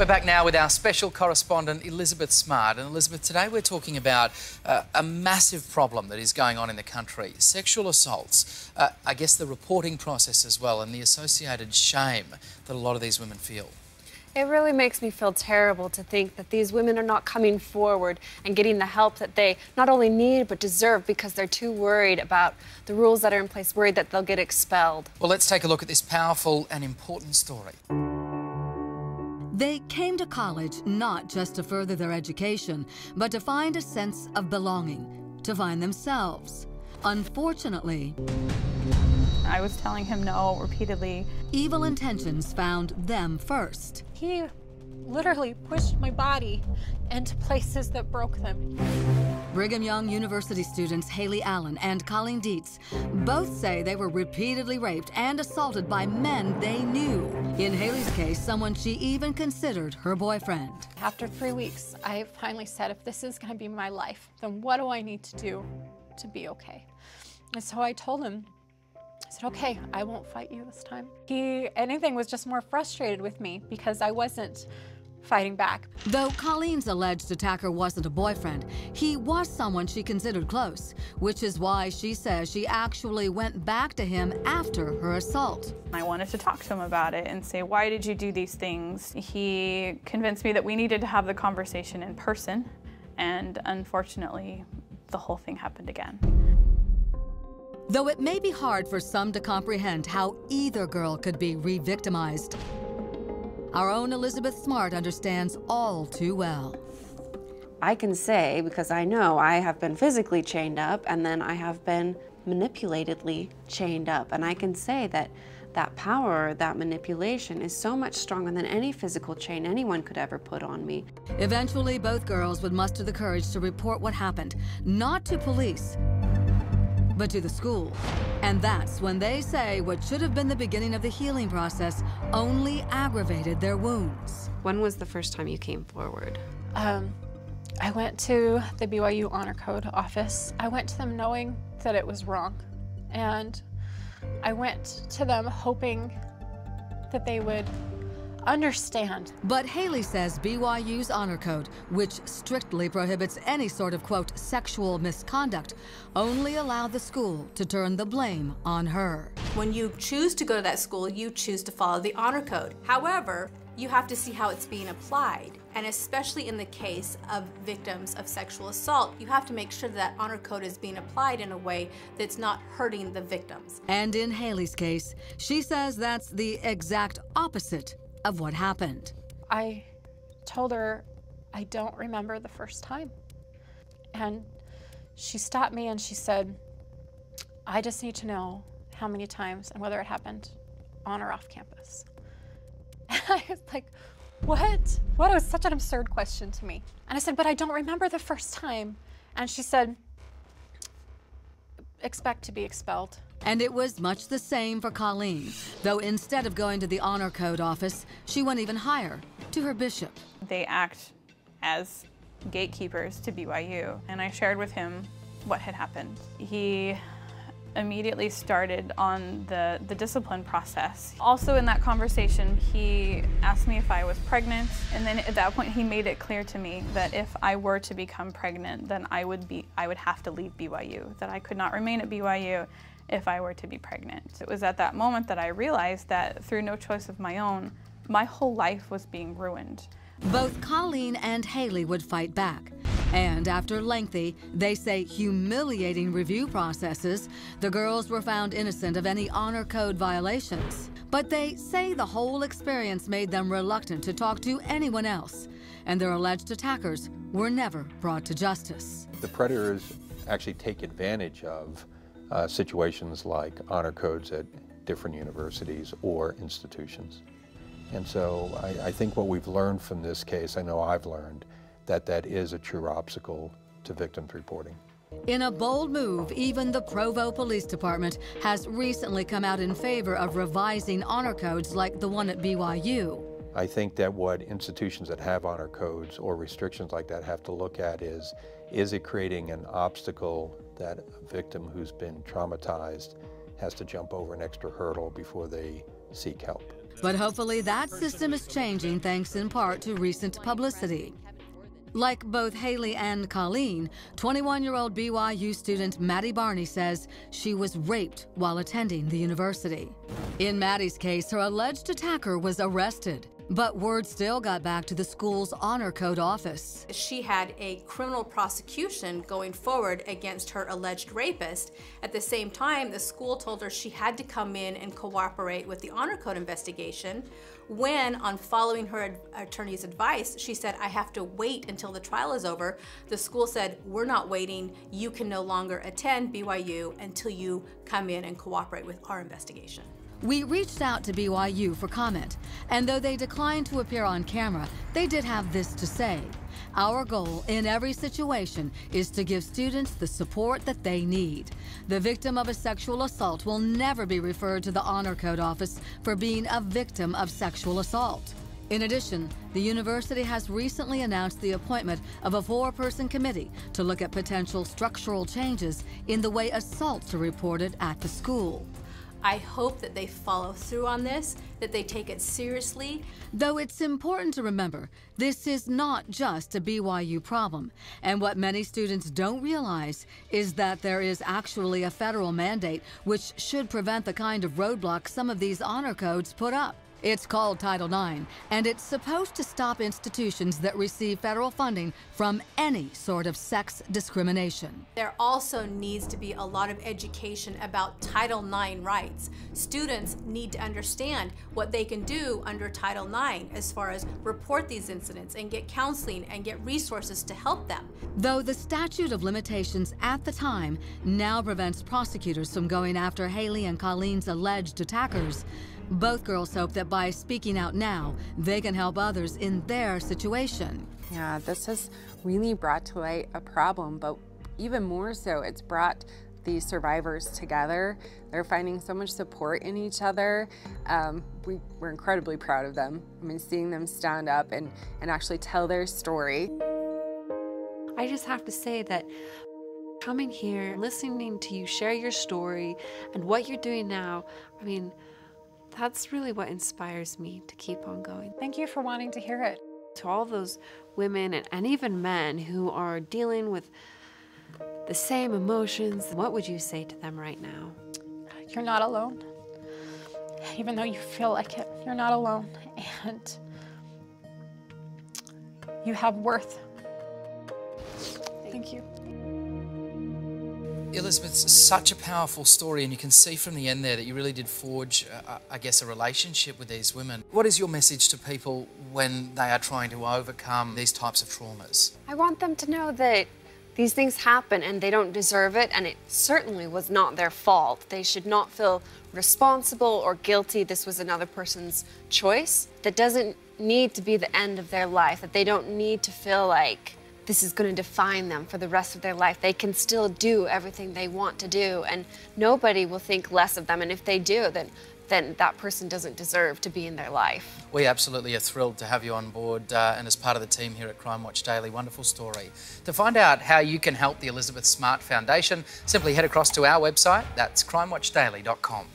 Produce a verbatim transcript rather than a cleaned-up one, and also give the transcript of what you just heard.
We're back now with our special correspondent, Elizabeth Smart. And Elizabeth, today we're talking about uh, a massive problem that is going on in the country, sexual assaults, uh, I guess the reporting process as well, and the associated shame that a lot of these women feel. It really makes me feel terrible to think that these women are not coming forward and getting the help that they not only need but deserve because they're too worried about the rules that are in place, worried that they'll get expelled. Well, let's take a look at this powerful and important story. They came to college not just to further their education, but to find a sense of belonging, to find themselves. Unfortunately, I was telling him no repeatedly. Evil intentions found them first. He literally pushed my body into places that broke them. Brigham Young University students Haley Allen and Colleen Dietz both say they were repeatedly raped and assaulted by men they knew. In Haley's case, someone she even considered her boyfriend. After three weeks, I finally said, if this is going to be my life, then what do I need to do to be okay? And so I told him, I said, okay, I won't fight you this time. He, anything, was just more frustrated with me because I wasn't fighting back. Though Colleen's alleged attacker wasn't a boyfriend, he was someone she considered close, which is why she says she actually went back to him after her assault. I wanted to talk to him about it and say, why did you do these things? He convinced me that we needed to have the conversation in person, and unfortunately, the whole thing happened again. Though it may be hard for some to comprehend how either girl could be re-victimized, our own Elizabeth Smart understands all too well. I can say, because I know I have been physically chained up and then I have been manipulatedly chained up, and I can say that that power, that manipulation is so much stronger than any physical chain anyone could ever put on me. Eventually, both girls would muster the courage to report what happened, not to police, but to the school. And that's when they say what should have been the beginning of the healing process only aggravated their wounds. When was the first time you came forward? Um, I went to the B Y U Honor Code office. I went to them knowing that it was wrong. And I went to them hoping that they would understand. But Haley says B Y U's Honor Code, which strictly prohibits any sort of, quote, sexual misconduct, only allowed the school to turn the blame on her. When you choose to go to that school, you choose to follow the Honor Code. However, you have to see how it's being applied. And especially in the case of victims of sexual assault, you have to make sure that honor code is being applied in a way that's not hurting the victims. And in Haley's case, she says that's the exact opposite of what happened. I told her I don't remember the first time, and she stopped me and she said, I just need to know how many times and whether it happened on or off campus. And I was like, what? What? It was such an absurd question to me. And I said, but I don't remember the first time. And she said, expect to be expelled. And it was much the same for Colleen, though instead of going to the Honor Code office, she went even higher, to her bishop. They act as gatekeepers to B Y U, and I shared with him what had happened. He immediately started on the, the discipline process. Also in that conversation, he asked me if I was pregnant, and then at that point he made it clear to me that if I were to become pregnant, then I would, be, I would have to leave B Y U, that I could not remain at B Y U if I were to be pregnant. It was at that moment that I realized that through no choice of my own, my whole life was being ruined. Both Colleen and Haley would fight back. And after lengthy, they say humiliating review processes, the girls were found innocent of any honor code violations. But they say the whole experience made them reluctant to talk to anyone else, and their alleged attackers were never brought to justice. The predators actually take advantage of Uh, situations like honor codes at different universities or institutions. And so I, I think what we've learned from this case, I know I've learned, that that is a true obstacle to victims reporting. In a bold move, even the Provo Police Department has recently come out in favor of revising honor codes like the one at B Y U. I think that what institutions that have honor codes or restrictions like that have to look at is, is it creating an obstacle that a victim who's been traumatized has to jump over an extra hurdle before they seek help? But hopefully that system is changing thanks in part to recent publicity. Like both Haley and Colleen, twenty-one-year-old B Y U student Maddie Barney says she was raped while attending the university. In Maddie's case, her alleged attacker was arrested, but word still got back to the school's honor code office. She had a criminal prosecution going forward against her alleged rapist. At the same time, the school told her she had to come in and cooperate with the honor code investigation, when, on following her attorney's advice, she said, "I have to wait until the trial is over." The school said, "We're not waiting. You can no longer attend B Y U until you come in and cooperate with our investigation." We reached out to B Y U for comment, and though they declined to appear on camera, they did have this to say. Our goal in every situation is to give students the support that they need. The victim of a sexual assault will never be referred to the Honor Code Office for being a victim of sexual assault. In addition, the university has recently announced the appointment of a four-person committee to look at potential structural changes in the way assaults are reported at the school. I hope that they follow through on this, that they take it seriously. Though it's important to remember, this is not just a B Y U problem. And what many students don't realize is that there is actually a federal mandate which should prevent the kind of roadblock some of these honor codes put up. It's called Title nine, and it's supposed to stop institutions that receive federal funding from any sort of sex discrimination. There also needs to be a lot of education about Title nine rights. Students need to understand what they can do under Title nine as far as report these incidents and get counseling and get resources to help them. Though the statute of limitations at the time now prevents prosecutors from going after Haley and Colleen's alleged attackers, both girls hope that by speaking out now, they can help others in their situation. Yeah, this has really brought to light a problem, but even more so, it's brought the survivors together. They're finding so much support in each other. Um, we, we're incredibly proud of them. I mean, seeing them stand up and, and actually tell their story. I just have to say that coming here, listening to you share your story and what you're doing now, I mean, that's really what inspires me to keep on going. Thank you for wanting to hear it. To all those women and, and even men who are dealing with the same emotions, what would you say to them right now? You're not alone. Even though you feel like it, you're not alone. And you have worth. Thank you. Elizabeth's such a powerful story, and you can see from the end there that you really did forge, uh, I guess, a relationship with these women. What is your message to people when they are trying to overcome these types of traumas? I want them to know that these things happen and they don't deserve it, and it certainly was not their fault. They should not feel responsible or guilty. This was another person's choice. That doesn't need to be the end of their life, that they don't need to feel like this is going to define them for the rest of their life. They can still do everything they want to do, and nobody will think less of them. And if they do, then then that person doesn't deserve to be in their life. We absolutely are thrilled to have you on board uh, and as part of the team here at Crime Watch Daily. Wonderful story. To find out how you can help the Elizabeth Smart Foundation, simply head across to our website. That's Crime Watch Daily dot com.